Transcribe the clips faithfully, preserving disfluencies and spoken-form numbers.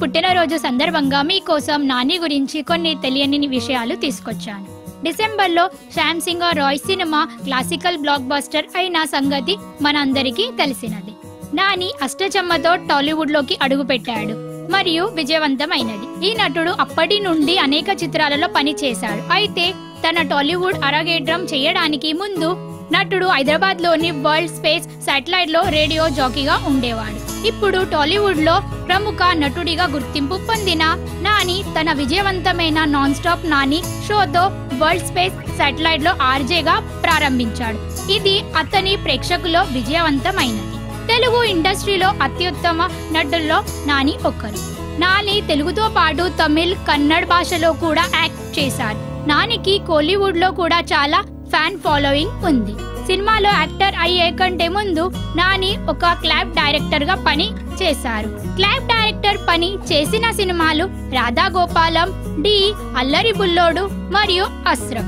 పుట్టిన రోజు సందర్భంగా మీ కోసం నాని గురించి కొన్ని తెలియని విషయాలు తీసుకొచ్చాను. డిసెంబర్ లో Shyam Singh Roy cinema classical blockbuster అయిన సంగతి మనందరికీ తెలిసినది. నాని అష్టచమ్మతో టాలీవుడ్ లోకి అడుగుపెట్టాడు మరియు విజయవంతమైనది. ఈ నటుడు అప్పటి నుండి అనేక చిత్రాలలో పని చేశాడు. అయితే తన టాలీవుడ్ అరగేట్రం చేయడానికి ముందు నటుడు హైదరాబాద్ లోని వరల్డ్ స్పేస్ సాటిలైట్ లో రేడియో జాకీగా ఉండేవాడు. ఇప్పుడు టాలీవుడ్ లో ప్రముఖ నటుడిగా గుర్తింపు పొందిన నాని తన విజయవంతమైన నాన్ స్టాప్ నాని షోతో వరల్డ్ స్పేస్ సాటిలైట్ లో ఆర్జేగా ప్రారంభించాడు. ఇది అతని ప్రేక్షకుల్లో విజయవంతమైనది. తెలుగు ఇండస్ట్రీలో అత్యుత్తమ నటుల్లో నాని ఒకరు. నాని తెలుగుతో పాటు తమిళ్, కన్నడ భాషలో కూడా యాక్ట్ చేశారు. నానికి కోలీవుడ్ లో కూడా చాలా ఫ్యాన్ ఫాలోయింగ్ ఉంది. సినిమాలో యాక్టర్ అయ్యే కంటే ముందు నాని ఒక క్లాప్ డైరెక్టర్ గా పని చేశారు. క్లాప్ డైరెక్టర్ పని చేసిన సినిమాలు రాధా గోపాలం, డి, అల్లరి బుల్లోడు మరియు అస్రం.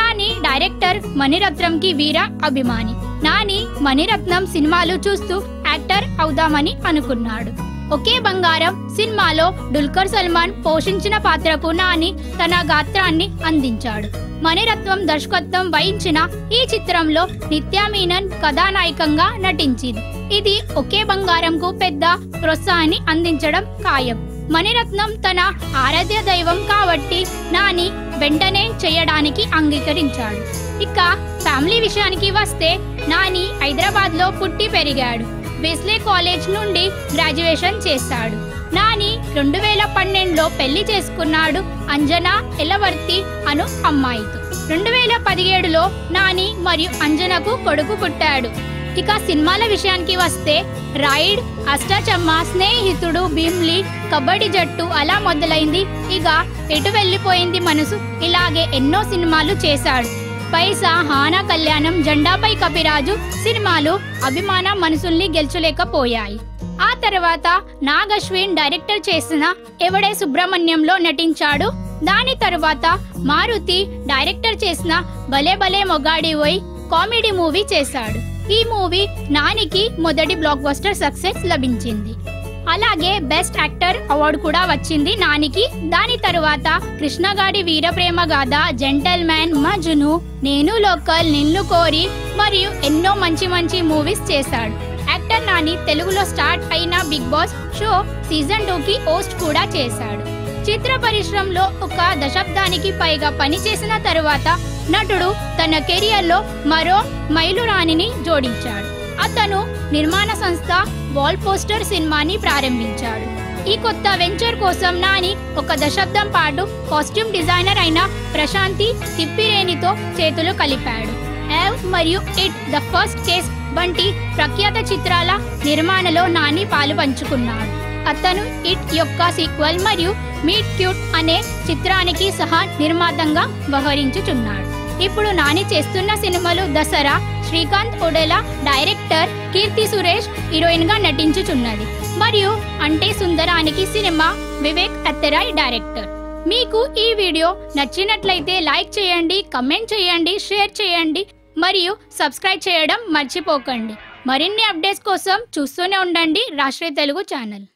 నాని డైరెక్టర్ మణిరత్నం కి వీర అభిమాని. నాని మణిరత్నం సినిమాలు చూస్తూ యాక్టర్ అవుదామని అనుకున్నాడు. ఒకే బంగారం సినిమాలో దుల్కర్ సల్మాన్ పోషించిన పాత్రకు నాని తన గాత్రాన్ని అందించాడు. మణిరత్నం దర్శకత్వం వహించిన ఈ చిత్రంలో నిత్యా మీనన్ కథానాయకంగా నటించింది. ఇది ఒకే బంగారంకు పెద్ద ప్రోత్సాహాన్ని అందించడం ఖాయం. మణిరత్నం తన ఆరాధ్య దైవం కాబట్టి నాని వెంటనే చేయడానికి అంగీకరించాడు. ఇక ఫ్యామిలీ విషయానికి వస్తే నాని హైదరాబాద్ లో పుట్టి పెరిగాడు. వెస్లే కాలేజ్ నుండి గ్రాడ్యుయేషన్ చేశాడు. నాని రెండు వేల పన్నెండులో పెళ్లి చేసుకున్నాడు అంజనా ఎలవర్తి అను అమ్మాయితో. రెండు వేల పదిహేడులో నాని మరియు అంజనకు కొడుకు పుట్టాడు. ఇక సినిమాల విషయానికి వస్తే రైడ్, అష్టాచమ్మ, స్నేహితుడు, భీమ్లీ, కబడ్డీ జట్టు అలా మొదలైంది. ఇక ఎటు వెళ్ళిపోయింది మనసు ఇలాగే ఎన్నో సినిమాలు చేశాడు. పైసా, హానా కళ్యాణం, జెండాపై కపిరాజు సినిమాలు అభిమాన మనసుల్ని గెలుచులేకపోయాయి. ఆ తర్వాత నాగ్ అశ్విన్ డైరెక్టర్ చేసిన ఎవడే సుబ్రహ్మణ్యంలో నటించాడు. దాని తర్వాత మారుతి డైరెక్టర్ చేసిన భలే భలే మొగాడి పోయి కామెడీ మూవీ చేశాడు. ఈ మూవీ నానికి మొదటి బ్లాక్ బస్టర్ సక్సెస్ లభించింది. అలాగే బెస్ట్ యాక్టర్ అవార్డు కూడా వచ్చింది నానికి. దాని తరువాత కృష్ణగాడి వీరప్రేమ గాథ, జెంటల్ మ్యాన్, మజును, నేను లోకల్, నిన్ను కోరి మరియు ఎన్నో మంచి మంచి మూవీస్ చేశాడు. యాక్టర్ నాని తెలుగులో స్టార్ట్ అయిన big Boss show season two కి హోస్ట్ కూడా చేశాడు. చిత్ర పరిశ్రమలో ఒక దశాబ్దానికి పైగా పనిచేసిన తరువాత నటుడు తన కెరియర్ లో మరో మైలురాయిని జోడించాడు. అతను నిర్మాణ సంస్థ వాల్ పోస్టర్ సినిమాని ప్రారంభించాడు. ఈ కొత్త వెంచర్ కోసం నాని ఒక దశాబ్దం పాటు కాస్ట్యూమ్ డిజైనర్ అయిన ప్రశాంతి తిప్పిరేనితో చేతులు కలిపాడు. ఎవ్ మరియు ఇట్, ద ఫస్ట్ కేస్ వంటి ప్రఖ్యాత చిత్రాల నిర్మాణంలో నాని పాలు పంచుకున్నాడు. అతను ఇట్ యొక్క సీక్వెల్ మరియు మీట్ క్యూట్ అనే చిత్రానికి సహా నిర్మాతంగా వ్యవహరించుచున్నాడు. ఇప్పుడు నాని చేస్తున్న సినిమాలు దసరా, శ్రీకాంత్ ఒడేలా డైరెక్టర్, కీర్తి సురేష్ హీరోయిన్ గా నటించుచున్నది మరియు అంటే సుందరానికి సినిమా వివేక్ అత్తరాయ్ డైరెక్టర్. మీకు ఈ వీడియో నచ్చినట్లయితే లైక్ చేయండి, కమెంట్ చేయండి, షేర్ చేయండి మరియు సబ్స్క్రైబ్ చేయడం మర్చిపోకండి. మరిన్ని అప్డేట్స్ కోసం చూస్తూనే ఉండండి రాష్ట్రీ తెలుగు ఛానల్.